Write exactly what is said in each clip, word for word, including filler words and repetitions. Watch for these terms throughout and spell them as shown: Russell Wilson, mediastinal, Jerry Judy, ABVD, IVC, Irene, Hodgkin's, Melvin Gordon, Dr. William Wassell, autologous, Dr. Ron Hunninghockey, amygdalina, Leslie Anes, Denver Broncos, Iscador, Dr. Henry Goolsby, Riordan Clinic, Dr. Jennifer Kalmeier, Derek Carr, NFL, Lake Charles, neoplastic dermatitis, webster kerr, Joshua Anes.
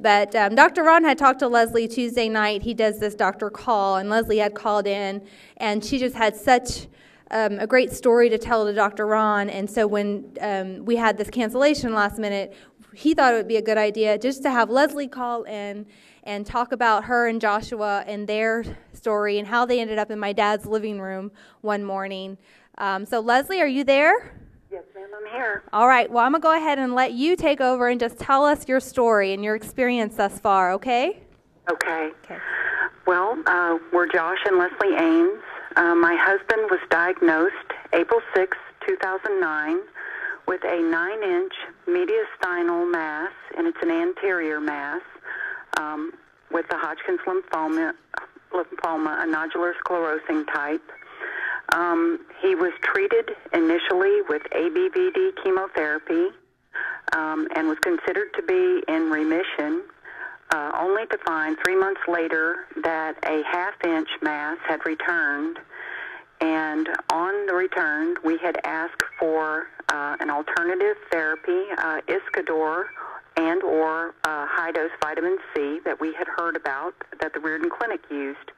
But um, Doctor Ron had talked to Leslie Tuesday night. He does this doctor call, and Leslie had called in, and she just had such um, a great story to tell to Doctor Ron. And so when um, we had this cancellation last minute, he thought it would be a good idea just to have Leslie call in and talk about her and Joshua and their story and how they ended up in my dad's living room one morning. Um, so Leslie, are you there? Yes, ma'am, I'm here. All right, well, I'm going to go ahead and let you take over and just tell us your story and your experience thus far, okay? Okay. Okay. Well, uh, we're Josh and Leslie Anes. Uh, my husband was diagnosed April sixth, two thousand nine, with a nine inch mediastinal mass, and it's an anterior mass, um, with the Hodgkin's lymphoma, lymphoma, a nodular sclerosing type. Um, he was treated initially with A B V D chemotherapy um, and was considered to be in remission, uh, only to find three months later that a half inch mass had returned. And on the return, we had asked for uh, an alternative therapy, uh, Iscador and or uh, high-dose vitamin C that we had heard about that the Riordan Clinic used.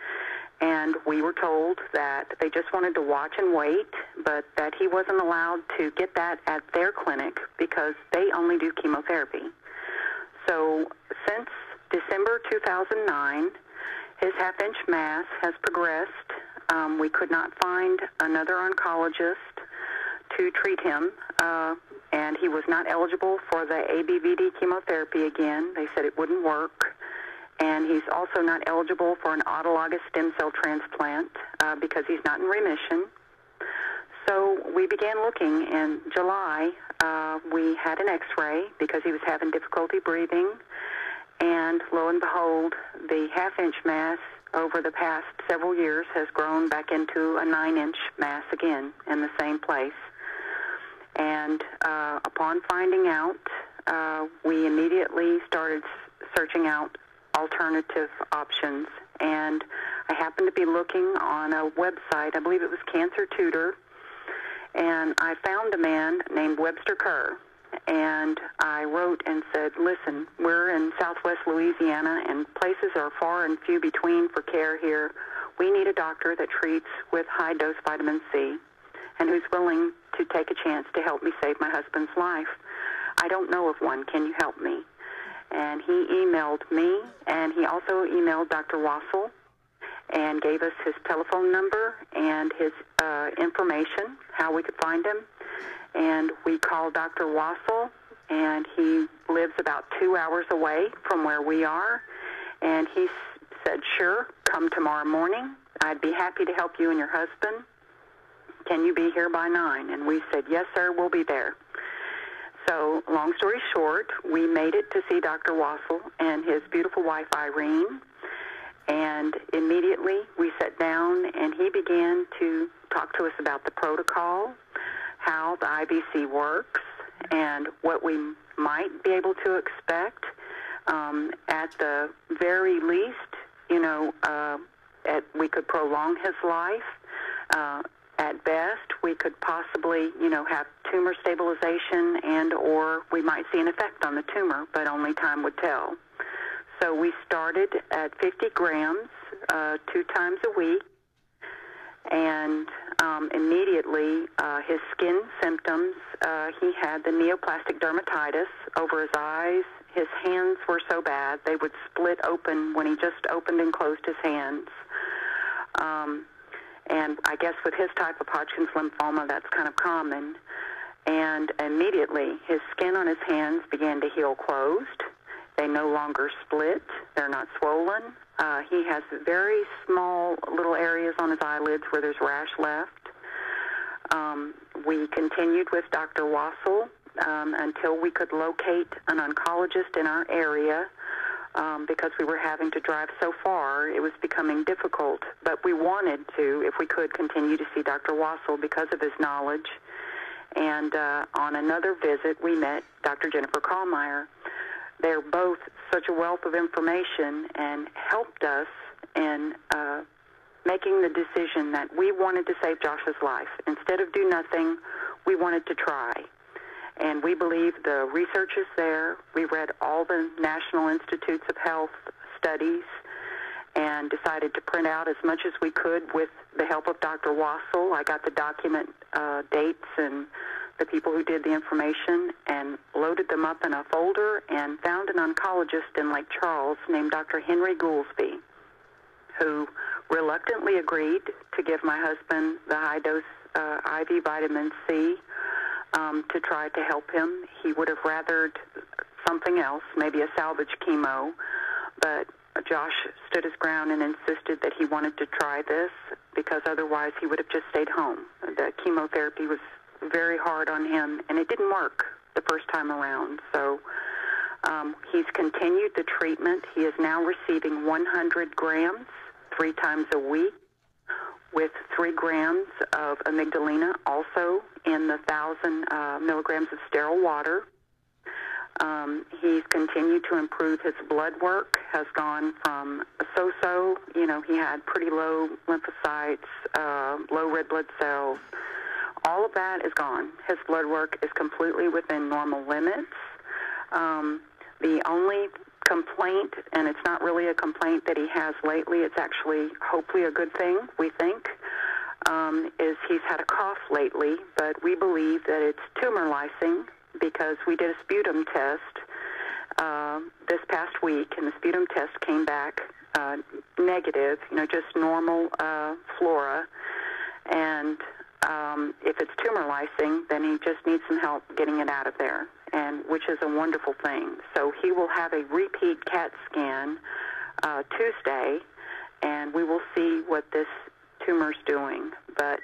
And we were told that they just wanted to watch and wait, but that he wasn't allowed to get that at their clinic because they only do chemotherapy. So since December two thousand nine, his half inch mass has progressed. Um, we could not find another oncologist to treat him, uh, and he was not eligible for the A B V D chemotherapy again. They said it wouldn't work. And he's also not eligible for an autologous stem cell transplant uh, because he's not in remission. So we began looking in July. Uh, we had an x-ray because he was having difficulty breathing. And lo and behold, the half inch mass over the past several years has grown back into a nine inch mass again in the same place. And uh, upon finding out, uh, we immediately started searching out alternative options, and I happened to be looking on a website, I believe it was Cancer Tutor, and I found a man named Webster Kerr, and I wrote and said, listen, we're in southwest Louisiana, and places are far and few between for care here. We need a doctor that treats with high-dose vitamin C and who's willing to take a chance to help me save my husband's life. I don't know of one. Can you help me? And he emailed me, and he also emailed Doctor Wassell and gave us his telephone number and his uh, information, how we could find him. And we called Doctor Wassell, and he lives about two hours away from where we are. And he said, sure, come tomorrow morning. I'd be happy to help you and your husband. Can you be here by nine? And we said, yes, sir, we'll be there. So, long story short, we made it to see Doctor Wassell and his beautiful wife, Irene, and immediately we sat down and he began to talk to us about the protocol, how the I V C works, and what we might be able to expect. Um, at the very least, you know, uh, at, we could prolong his life. Uh, At best, we could possibly, you know, have tumor stabilization and or we might see an effect on the tumor, but only time would tell. So we started at fifty grams uh, two times a week, and um, immediately uh, his skin symptoms, uh, he had the neoplastic dermatitis over his eyes. His hands were so bad, they would split open when he just opened and closed his hands. Um, And I guess with his type of Hodgkin's lymphoma, that's kind of common. And immediately, his skin on his hands began to heal closed. They no longer split. They're not swollen. Uh, he has very small little areas on his eyelids where there's rash left. Um, we continued with Doctor Wassell um, until we could locate an oncologist in our area. Um, because we were having to drive so far, it was becoming difficult. But we wanted to, if we could, continue to see Doctor Wassell because of his knowledge. And uh, on another visit, we met Doctor Jennifer Kalmeier. They're both such a wealth of information and helped us in uh, making the decision that we wanted to save Josh's life. Instead of do nothing, we wanted to try. And we believe the research is there. We read all the National Institutes of Health studies and decided to print out as much as we could with the help of Doctor Wassell. I got the document uh, dates and the people who did the information and loaded them up in a folder and found an oncologist in Lake Charles named Doctor Henry Goolsby, who reluctantly agreed to give my husband the high-dose uh, I V vitamin C um, to try to help him. He would have rathered something else, maybe a salvage chemo, but Josh stood his ground and insisted that he wanted to try this because otherwise he would have just stayed home. The chemotherapy was very hard on him, and it didn't work the first time around. So um, he's continued the treatment. He is now receiving one hundred grams three times a week with three grams of amygdalina, also in the one thousand uh, milligrams of sterile water. Um, he's continued to improve his blood work, has gone from so-so, you know, he had pretty low lymphocytes, uh, low red blood cells. All of that is gone. His blood work is completely within normal limits. Um, the only complaint, and it's not really a complaint that he has lately, it's actually hopefully a good thing, we think, um, is he's had a cough lately, but we believe that it's tumor lysing, because we did a sputum test uh, this past week, and the sputum test came back uh, negative, you know, just normal uh, flora. And um, if it's tumor lysing, then he just needs some help getting it out of there, and which is a wonderful thing. So he will have a repeat CAT scan uh, Tuesday, and we will see what this tumor's doing. But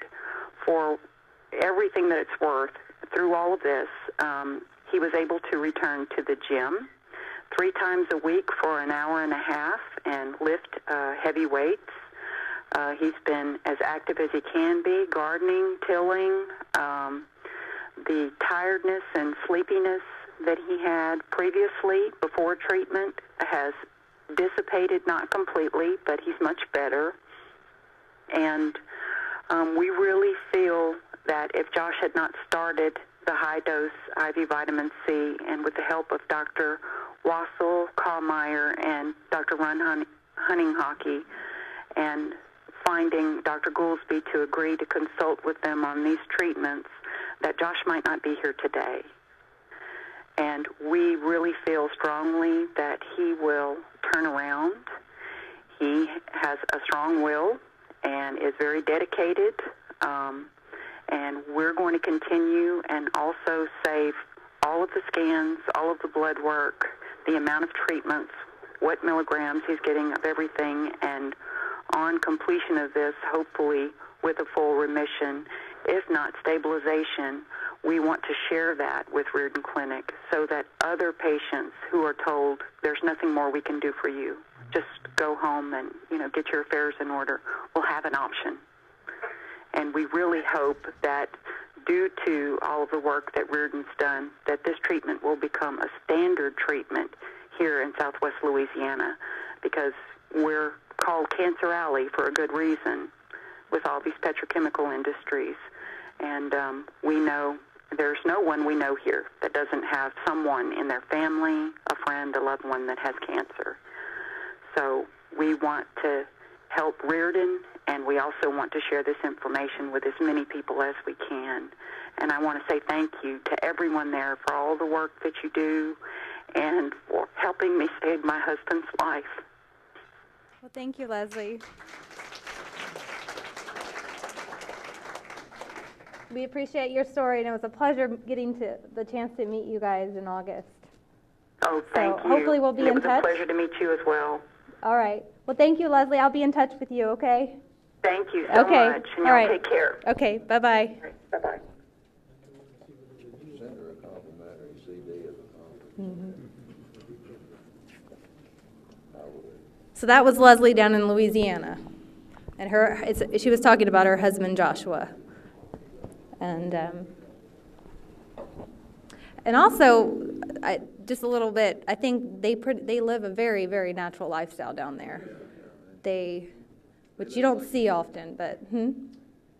for everything that it's worth, through all of this, um, he was able to return to the gym three times a week for an hour and a half and lift uh, heavy weights. Uh, he's been as active as he can be, gardening, tilling. Um, the tiredness and sleepiness that he had previously before treatment has dissipated, not completely, but he's much better. And um, we really feel that if Josh had not started the high-dose I V vitamin C, and with the help of Doctor Wassell, Kalmeier, and Doctor Ron Hunninghockey, and finding Doctor Goolsby to agree to consult with them on these treatments, that Josh might not be here today. And we really feel strongly that he will turn around. He has a strong will and is very dedicated. Um, And we're going to continue and also save all of the scans, all of the blood work, the amount of treatments, what milligrams he's getting of everything, and on completion of this, hopefully with a full remission, if not stabilization, we want to share that with Riordan Clinic so that other patients who are told there's nothing more we can do for you, just go home and, you know, get your affairs in order, will have an option. And we really hope that due to all of the work that Riordan's done, that this treatment will become a standard treatment here in Southwest Louisiana, because we're called Cancer Alley for a good reason with all these petrochemical industries. And um, we know there's no one we know here that doesn't have someone in their family, a friend, a loved one that has cancer. So we want to help Riordan, and we also want to share this information with as many people as we can. And I want to say thank you to everyone there for all the work that you do and for helping me save my husband's life. Well, thank you, Leslie. We appreciate your story, and it was a pleasure getting to the chance to meet you guys in August. Oh, thank so you. Hopefully we'll be and in touch. It was touch. a pleasure to meet you as well. All right. Well, thank you, Leslie. I'll be in touch with you, okay? Thank you so okay. much. And all right. Take care. Okay. Bye-bye. Right. Bye-bye. Send her a complimentary C D as a compliment. So that was Leslie down in Louisiana, and her it's, she was talking about her husband Joshua, and um, and also I, just a little bit. I think they they live a very very natural lifestyle down there. They. Which you don't like see often, but hmm?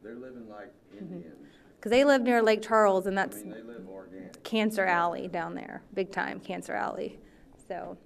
They're living like Indians. Because mm-hmm. they live near Lake Charles, and that's I mean, they live organic. Cancer Alley down there, big time Cancer Alley. So